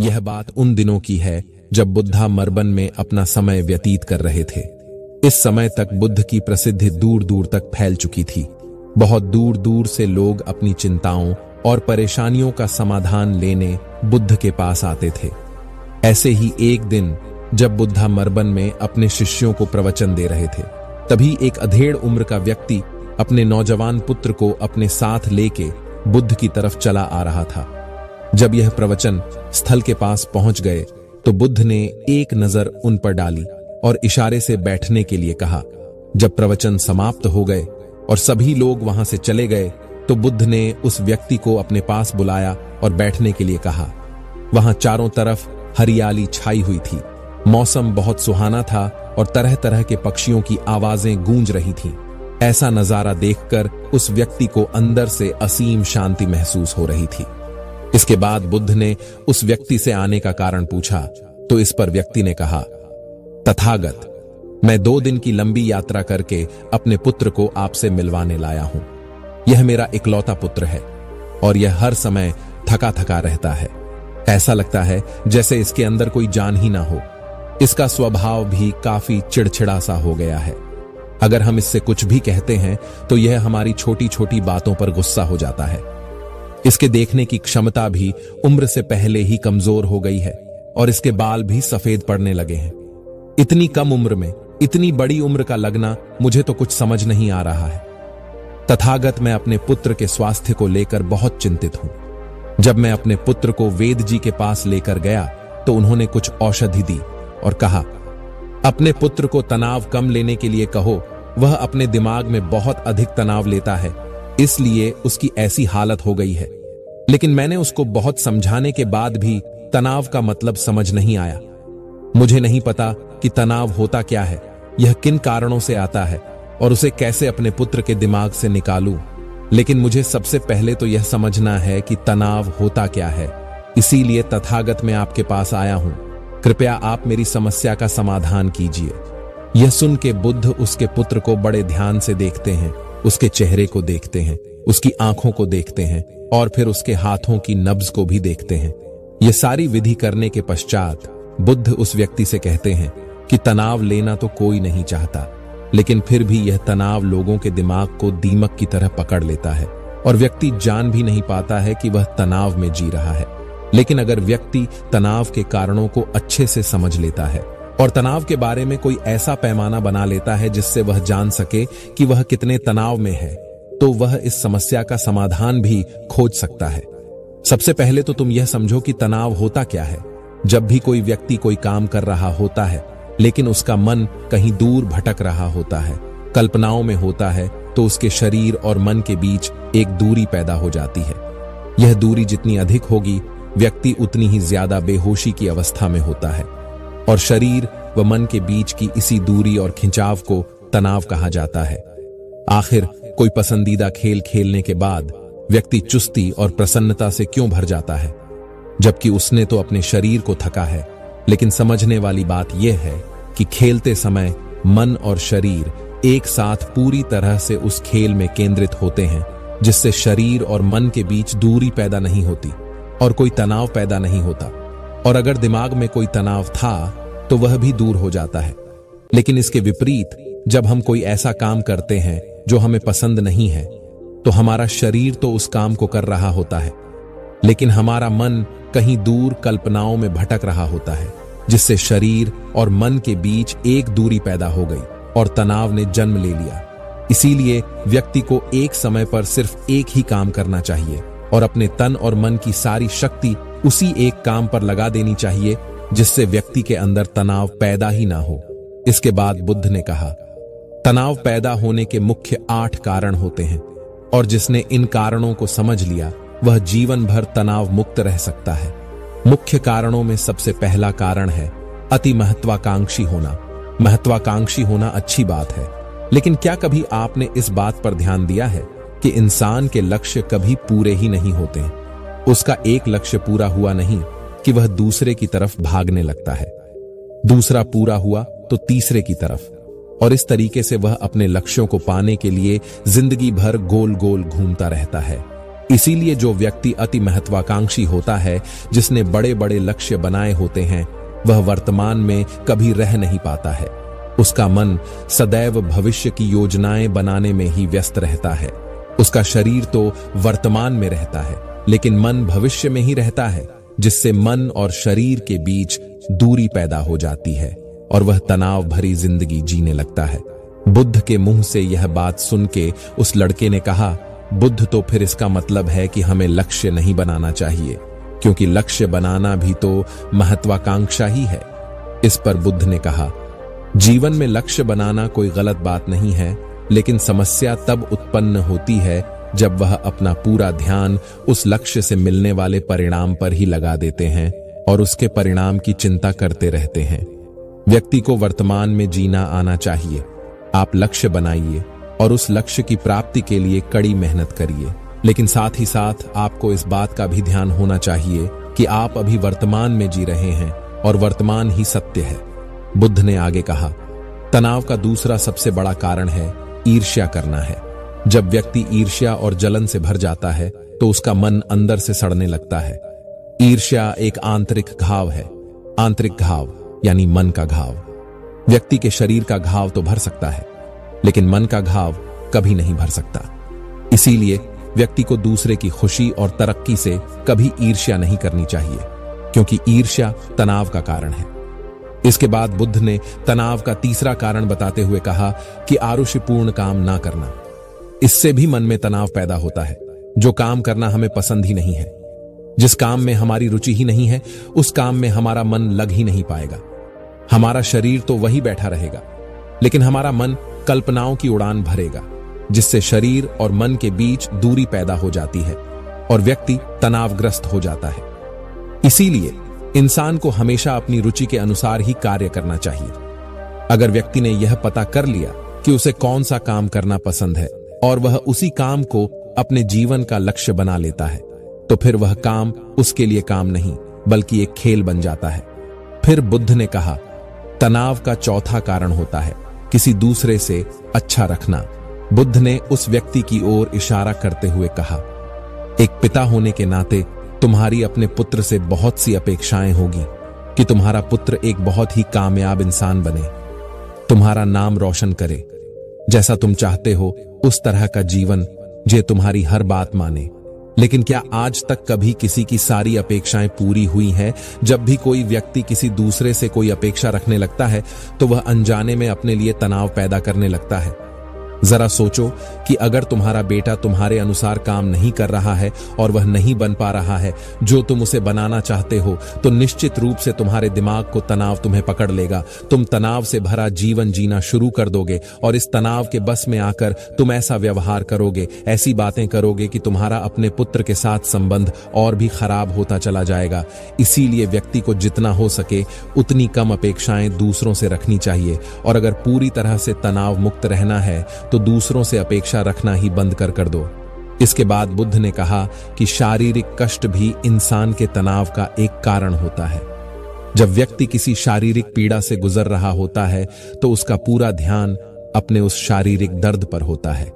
यह बात उन दिनों की है जब बुद्धा मर्बन में अपना समय व्यतीत कर रहे थे। इस समय तक बुद्ध की प्रसिद्धि दूर दूर तक फैल चुकी थी। बहुत दूर दूर से लोग अपनी चिंताओं और परेशानियों का समाधान लेने बुद्ध के पास आते थे। ऐसे ही एक दिन जब बुद्धा मर्बन में अपने शिष्यों को प्रवचन दे रहे थे, तभी एक अधेड़ उम्र का व्यक्ति अपने नौजवान पुत्र को अपने साथ लेके बुद्ध की तरफ चला आ रहा था। जब यह प्रवचन स्थल के पास पहुंच गए तो बुद्ध ने एक नजर उन पर डाली और इशारे से बैठने के लिए कहा। जब प्रवचन समाप्त हो गए और सभी लोग वहां से चले गए तो बुद्ध ने उस व्यक्ति को अपने पास बुलाया और बैठने के लिए कहा। वहां चारों तरफ हरियाली छाई हुई थी। मौसम बहुत सुहाना था और तरह तरह के पक्षियों की आवाजें गूंज रही थीं। ऐसा नजारा देखकर उस व्यक्ति को अंदर से असीम शांति महसूस हो रही थी। इसके बाद बुद्ध ने उस व्यक्ति से आने का कारण पूछा तो इस पर व्यक्ति ने कहा, तथागत, मैं 2 दिन की लंबी यात्रा करके अपने पुत्र को आपसे मिलवाने लाया हूं। यह मेरा इकलौता पुत्र है और यह हर समय थका थका रहता है। ऐसा लगता है जैसे इसके अंदर कोई जान ही ना हो। इसका स्वभाव भी काफी चिड़चिड़ा सा हो गया है। अगर हम इससे कुछ भी कहते हैं तो यह हमारी छोटी छोटी बातों पर गुस्सा हो जाता है। इसके देखने की क्षमता भी उम्र से पहले ही कमजोर हो गई है और इसके बाल भी सफेद पड़ने लगे हैं। इतनी कम उम्र में इतनी बड़ी उम्र का लगना मुझे तो कुछ समझ नहीं आ रहा है। तथागत, मैं अपने पुत्र के स्वास्थ्य को लेकर बहुत चिंतित हूं। जब मैं अपने पुत्र को वेद जी के पास लेकर गया तो उन्होंने कुछ औषधि दी और कहा, अपने पुत्र को तनाव कम लेने के लिए कहो। वह अपने दिमाग में बहुत अधिक तनाव लेता है, इसलिए उसकी ऐसी हालत हो गई है। लेकिन मैंने उसको बहुत समझाने के बाद भी तनाव का मतलब समझ नहीं आया। मुझे नहीं पता कि तनाव होता क्या है, यह किन कारणों से आता है और उसे कैसे अपने पुत्र के दिमाग से निकालूं। लेकिन मुझे सबसे पहले तो यह समझना है कि तनाव होता क्या है। इसीलिए तथागत मैं आपके पास आया हूं। कृपया आप मेरी समस्या का समाधान कीजिए। यह सुन के बुद्ध उसके पुत्र को बड़े ध्यान से देखते हैं, उसके चेहरे को देखते हैं, उसकी आंखों को देखते हैं और फिर उसके हाथों की नब्ज को भी देखते हैं। यह सारी विधि करने के पश्चात बुद्ध उस व्यक्ति से कहते हैं कि तनाव लेना तो कोई नहीं चाहता, लेकिन फिर भी यह तनाव लोगों के दिमाग को दीमक की तरह पकड़ लेता है और व्यक्ति जान भी नहीं पाता है कि वह तनाव में जी रहा है। लेकिन अगर व्यक्ति तनाव के कारणों को अच्छे से समझ लेता है और तनाव के बारे में कोई ऐसा पैमाना बना लेता है जिससे वह जान सके कि वह कितने तनाव में है, तो वह इस समस्या का समाधान भी खोज सकता है। सबसे पहले तो तुम यह समझो कि तनाव होता क्या है। जब भी कोई व्यक्ति कोई काम कर रहा होता है लेकिन उसका मन कहीं दूर भटक रहा होता है, कल्पनाओं में होता है, तो उसके शरीर और मन के बीच एक दूरी पैदा हो जाती है। यह दूरी जितनी अधिक होगी, व्यक्ति उतनी ही ज्यादा बेहोशी की अवस्था में होता है और शरीर व मन के बीच की इसी दूरी और खिंचाव को तनाव कहा जाता है। आखिर कोई पसंदीदा खेल खेलने के बाद व्यक्ति चुस्ती और प्रसन्नता से क्यों भर जाता है, जबकि उसने तो अपने शरीर को थका है। लेकिन समझने वाली बात यह है कि खेलते समय मन और शरीर एक साथ पूरी तरह से उस खेल में केंद्रित होते हैं, जिससे शरीर और मन के बीच दूरी पैदा नहीं होती और कोई तनाव पैदा नहीं होता। और अगर दिमाग में कोई तनाव था तो वह भी दूर हो जाता है। लेकिन इसके विपरीत जब हम कोई ऐसा काम करते हैं जो हमें पसंद नहीं है, तो हमारा शरीर तो उस काम को कर रहा होता है, लेकिन हमारा मन कहीं दूर कल्पनाओं में भटक रहा होता है, जिससे शरीर और मन के बीच एक दूरी पैदा हो गई और तनाव ने जन्म ले लिया। इसीलिए व्यक्ति को एक समय पर सिर्फ एक ही काम करना चाहिए और अपने तन और मन की सारी शक्ति उसी एक काम पर लगा देनी चाहिए, जिससे व्यक्ति के अंदर तनाव पैदा ही ना हो। इसके बाद बुद्ध ने कहा, तनाव पैदा होने के मुख्य 8 कारण होते हैं और जिसने इन कारणों को समझ लिया वह जीवन भर तनाव मुक्त रह सकता है। मुख्य कारणों में सबसे पहला कारण है अति महत्वाकांक्षी होना। महत्वाकांक्षी होना अच्छी बात है, लेकिन क्या कभी आपने इस बात पर ध्यान दिया है कि इंसान के लक्ष्य कभी पूरे ही नहीं होते। उसका एक लक्ष्य पूरा हुआ नहीं कि वह दूसरे की तरफ भागने लगता है, दूसरा पूरा हुआ तो तीसरे की तरफ, और इस तरीके से वह अपने लक्ष्यों को पाने के लिए जिंदगी भर गोल गोल घूमता रहता है। इसीलिए जो व्यक्ति अति महत्वाकांक्षी होता है, जिसने बड़े बड़े लक्ष्य बनाए होते हैं, वह वर्तमान में कभी रह नहीं पाता है। उसका मन सदैव भविष्य की योजनाएं बनाने में ही व्यस्त रहता है। उसका शरीर तो वर्तमान में रहता है, लेकिन मन भविष्य में ही रहता है, जिससे मन और शरीर के बीच दूरी पैदा हो जाती है और वह तनाव भरी जिंदगी जीने लगता है। बुद्ध के मुंह से यह बात सुन के उस लड़के ने कहा, बुद्ध, तो फिर इसका मतलब है कि हमें लक्ष्य नहीं बनाना चाहिए, क्योंकि लक्ष्य बनाना भी तो महत्वाकांक्षा ही है। इस पर बुद्ध ने कहा, जीवन में लक्ष्य बनाना कोई गलत बात नहीं है, लेकिन समस्या तब उत्पन्न होती है जब वह अपना पूरा ध्यान उस लक्ष्य से मिलने वाले परिणाम पर ही लगा देते हैं और उसके परिणाम की चिंता करते रहते हैं। व्यक्ति को वर्तमान में जीना आना चाहिए। आप लक्ष्य बनाइए और उस लक्ष्य की प्राप्ति के लिए कड़ी मेहनत करिए, लेकिन साथ ही साथ आपको इस बात का भी ध्यान होना चाहिए कि आप अभी वर्तमान में जी रहे हैं और वर्तमान ही सत्य है। बुद्ध ने आगे कहा, तनाव का दूसरा सबसे बड़ा कारण है ईर्ष्या करना है। जब व्यक्ति ईर्ष्या और जलन से भर जाता है तो उसका मन अंदर से सड़ने लगता है। ईर्ष्या एक आंतरिक घाव है। आंतरिक घाव यानी मन का घाव। व्यक्ति के शरीर का घाव तो भर सकता है, लेकिन मन का घाव कभी नहीं भर सकता। इसीलिए व्यक्ति को दूसरे की खुशी और तरक्की से कभी ईर्ष्या नहीं करनी चाहिए, क्योंकि ईर्ष्या तनाव का कारण है। इसके बाद बुद्ध ने तनाव का तीसरा कारण बताते हुए कहा कि आरुषिपूर्ण काम ना करना। इससे भी मन में तनाव पैदा होता है। जो काम करना हमें पसंद ही नहीं है, जिस काम में हमारी रुचि ही नहीं है, उस काम में हमारा मन लग ही नहीं पाएगा। हमारा शरीर तो वही बैठा रहेगा, लेकिन हमारा मन कल्पनाओं की उड़ान भरेगा, जिससे शरीर और मन के बीच दूरी पैदा हो जाती है और व्यक्ति तनावग्रस्त हो जाता है। इसीलिए इंसान को हमेशा अपनी रुचि के अनुसार ही कार्य करना चाहिए। अगर व्यक्ति ने यह पता कर लिया कि उसे कौन सा काम करना पसंद है और वह उसी काम को अपने जीवन का लक्ष्य बना लेता है, तो फिर वह काम उसके लिए काम नहीं बल्कि एक खेल बन जाता है। फिर बुद्ध ने कहा, तनाव का चौथा कारण होता है किसी दूसरे से अच्छा रखना। बुद्ध ने उस व्यक्ति की ओर इशारा करते हुए कहा, एक पिता होने के नाते तुम्हारी अपने पुत्र से बहुत सी अपेक्षाएं होगी कि तुम्हारा पुत्र एक बहुत ही कामयाब इंसान बने, तुम्हारा नाम रोशन करे, जैसा तुम चाहते हो उस तरह का जीवन, जो तुम्हारी हर बात माने। लेकिन क्या आज तक कभी किसी की सारी अपेक्षाएं पूरी हुई हैं? जब भी कोई व्यक्ति किसी दूसरे से कोई अपेक्षा रखने लगता है तो वह अनजाने में अपने लिए तनाव पैदा करने लगता है। जरा सोचो कि अगर तुम्हारा बेटा तुम्हारे अनुसार काम नहीं कर रहा है और वह नहीं बन पा रहा है जो तुम उसे बनाना चाहते हो, तो निश्चित रूप से तुम्हारे दिमाग को तनाव तुम्हें पकड़ लेगा। तुम तनाव से भरा जीवन जीना शुरू कर दोगे और इस तनाव के बस में आकर तुम ऐसा व्यवहार करोगे, ऐसी बातें करोगे कि तुम्हारा अपने पुत्र के साथ संबंध और भी खराब होता चला जाएगा। इसीलिए व्यक्ति को जितना हो सके उतनी कम अपेक्षाएं दूसरों से रखनी चाहिए, और अगर पूरी तरह से तनाव मुक्त रहना है तो दूसरों से अपेक्षा रखना ही बंद कर दो। इसके बाद बुद्ध ने कहा कि शारीरिक कष्ट भी इंसान के तनाव का एक कारण होता है। जब व्यक्ति किसी शारीरिक पीड़ा से गुजर रहा होता है तो उसका पूरा ध्यान अपने उस शारीरिक दर्द पर होता है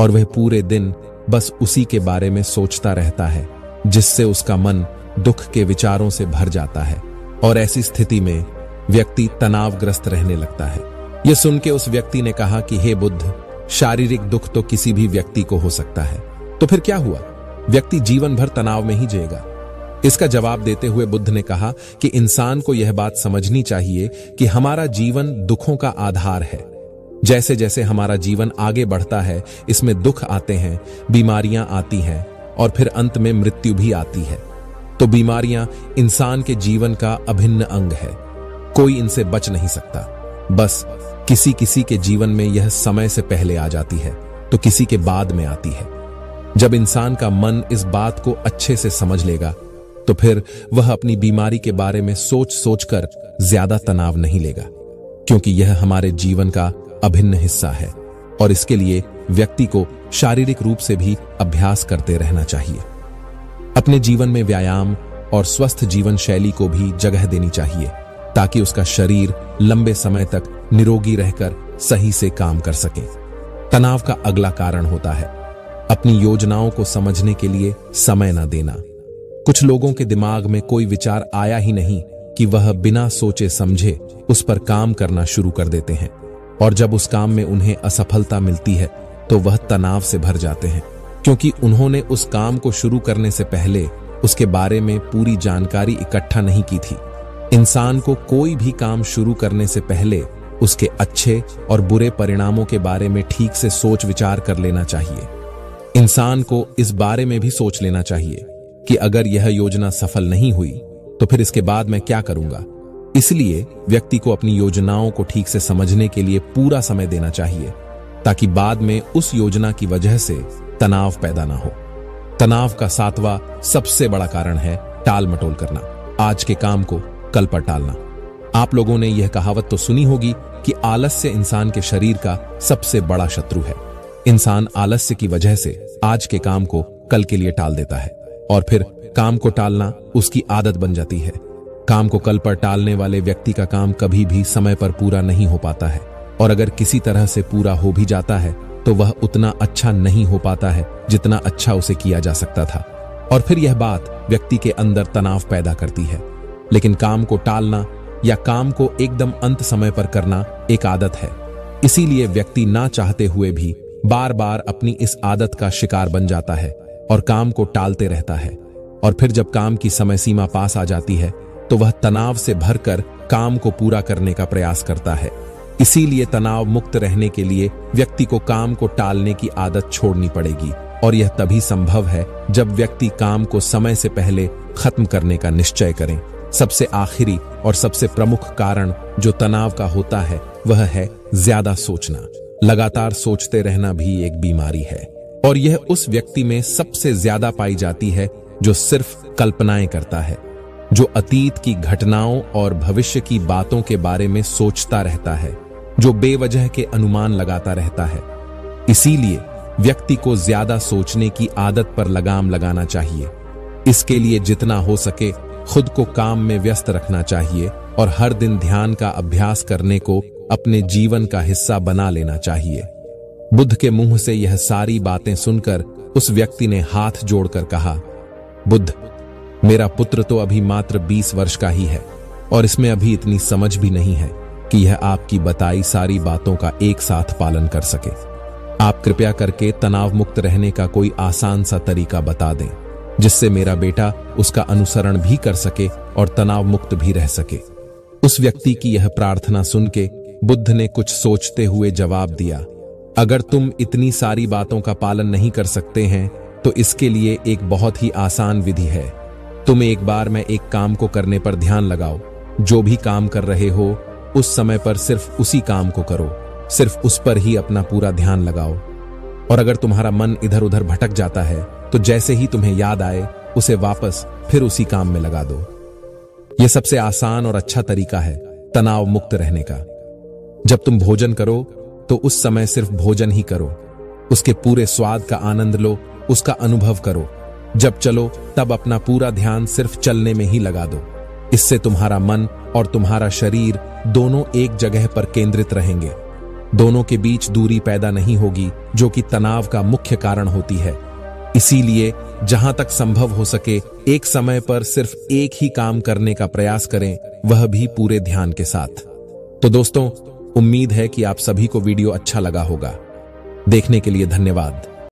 और वह पूरे दिन बस उसी के बारे में सोचता रहता है, जिससे उसका मन दुख के विचारों से भर जाता है और ऐसी स्थिति में व्यक्ति तनावग्रस्त रहने लगता है। यह सुन के उस व्यक्ति ने कहा कि हे बुद्ध, शारीरिक दुख तो किसी भी व्यक्ति को हो सकता है, तो फिर क्या हुआ, व्यक्ति जीवन भर तनाव में ही जिएगा। इसका जवाब देते हुए बुद्ध ने कहा कि इंसान को यह बात समझनी चाहिए कि हमारा जीवन दुखों का आधार है। जैसे जैसे हमारा जीवन आगे बढ़ता है, इसमें दुख आते हैं, बीमारियां आती हैं और फिर अंत में मृत्यु भी आती है। तो बीमारियां इंसान के जीवन का अभिन्न अंग है, कोई इनसे बच नहीं सकता। बस किसी किसी के जीवन में यह समय से पहले आ जाती है तो किसी के बाद में आती है। जब इंसान का मन इस बात को अच्छे से समझ लेगा तो फिर वह अपनी बीमारी के बारे में सोच सोच कर ज्यादा तनाव नहीं लेगा, क्योंकि यह हमारे जीवन का अभिन्न हिस्सा है और इसके लिए व्यक्ति को शारीरिक रूप से भी अभ्यास करते रहना चाहिए। अपने जीवन में व्यायाम और स्वस्थ जीवन शैली को भी जगह देनी चाहिए, ताकि उसका शरीर लंबे समय तक निरोगी रहकर सही से काम कर सके। तनाव का अगला कारण होता है अपनी योजनाओं को समझने के लिए समय न देना। कुछ लोगों के दिमाग में कोई विचार आया ही नहीं कि वह बिना सोचे समझे उस पर काम करना शुरू कर देते हैं, और जब उस काम में उन्हें असफलता मिलती है तो वह तनाव से भर जाते हैं, क्योंकि उन्होंने उस काम को शुरू करने से पहले उसके बारे में पूरी जानकारी इकट्ठा नहीं की थी। इंसान को कोई भी काम शुरू करने से पहले उसके अच्छे और बुरे परिणामों के बारे में ठीक से सोच विचार कर लेना चाहिए। इंसान को इस बारे में भी सोच लेना चाहिए कि अगर यह योजना सफल नहीं हुई तो फिर इसके बाद मैं क्या करूंगा। इसलिए व्यक्ति को अपनी योजनाओं को ठीक से समझने के लिए पूरा समय देना चाहिए, ताकि बाद में उस योजना की वजह से तनाव पैदा ना हो। तनाव का 7वां सबसे बड़ा कारण है टाल मटोल करना, आज के काम को कल पर टालना। आप लोगों ने यह कहावत तो सुनी होगी कि आलस्य इंसान के शरीर का सबसे बड़ा शत्रु है। इंसान आलस्य की वजह से आज के काम को कल के लिए टाल देता है, और फिर काम को टालना उसकी आदत बन जाती है। काम को कल पर टालने वाले व्यक्ति का काम कभी भी समय पर पूरा नहीं हो पाता है, और अगर किसी तरह से पूरा हो भी जाता है तो वह उतना अच्छा नहीं हो पाता है जितना अच्छा उसे किया जा सकता था, और फिर यह बात व्यक्ति के अंदर तनाव पैदा करती है। लेकिन काम को टालना या काम को एकदम अंत समय पर करना एक आदत है, इसीलिए व्यक्ति ना चाहते हुए भी बार बार अपनी इस आदत का शिकार बन जाता है और काम को टालते रहता है, और फिर जब काम की समय सीमा पास आ जाती है तो वह तनाव से भरकर काम को पूरा करने का प्रयास करता है। इसीलिए तनाव मुक्त रहने के लिए व्यक्ति को काम को टालने की आदत छोड़नी पड़ेगी, और यह तभी संभव है जब व्यक्ति काम को समय से पहले खत्म करने का निश्चय करें। सबसे आखिरी और सबसे प्रमुख कारण जो तनाव का होता है वह है ज्यादा सोचना। लगातार सोचते रहना भी एक बीमारी है, और यह उस व्यक्ति में सबसे ज्यादा पाई जाती है जो सिर्फ कल्पनाएं करता है, जो अतीत की घटनाओं और भविष्य की बातों के बारे में सोचता रहता है, जो बेवजह के अनुमान लगाता रहता है। इसीलिए व्यक्ति को ज्यादा सोचने की आदत पर लगाम लगाना चाहिए। इसके लिए जितना हो सके खुद को काम में व्यस्त रखना चाहिए, और हर दिन ध्यान का अभ्यास करने को अपने जीवन का हिस्सा बना लेना चाहिए। बुद्ध के मुंह से यह सारी बातें सुनकर उस व्यक्ति ने हाथ जोड़कर कहा, बुद्ध, मेरा पुत्र तो अभी मात्र 20 वर्ष का ही है, और इसमें अभी इतनी समझ भी नहीं है कि यह आपकी बताई सारी बातों का एक साथ पालन कर सके। आप कृपया करके तनाव मुक्त रहने का कोई आसान सा तरीका बता दें, जिससे मेरा बेटा उसका अनुसरण भी कर सके और तनाव मुक्त भी रह सके। उस व्यक्ति की यह प्रार्थना सुन के बुद्ध ने कुछ सोचते हुए जवाब दिया, अगर तुम इतनी सारी बातों का पालन नहीं कर सकते हैं तो इसके लिए एक बहुत ही आसान विधि है। तुम एक बार में एक काम को करने पर ध्यान लगाओ। जो भी काम कर रहे हो उस समय पर सिर्फ उसी काम को करो, सिर्फ उस पर ही अपना पूरा ध्यान लगाओ, और अगर तुम्हारा मन इधर उधर भटक जाता है तो जैसे ही तुम्हें याद आए उसे वापस फिर उसी काम में लगा दो। यह सबसे आसान और अच्छा तरीका है तनाव मुक्त रहने का। जब तुम भोजन करो तो उस समय सिर्फ भोजन ही करो, उसके पूरे स्वाद का आनंद लो, उसका अनुभव करो। जब चलो तब अपना पूरा ध्यान सिर्फ चलने में ही लगा दो। इससे तुम्हारा मन और तुम्हारा शरीर दोनों एक जगह पर केंद्रित रहेंगे, दोनों के बीच दूरी पैदा नहीं होगी, जो कि तनाव का मुख्य कारण होती है। इसीलिए जहां तक संभव हो सके एक समय पर सिर्फ एक ही काम करने का प्रयास करें, वह भी पूरे ध्यान के साथ। तो दोस्तों, उम्मीद है कि आप सभी को वीडियो अच्छा लगा होगा। देखने के लिए धन्यवाद।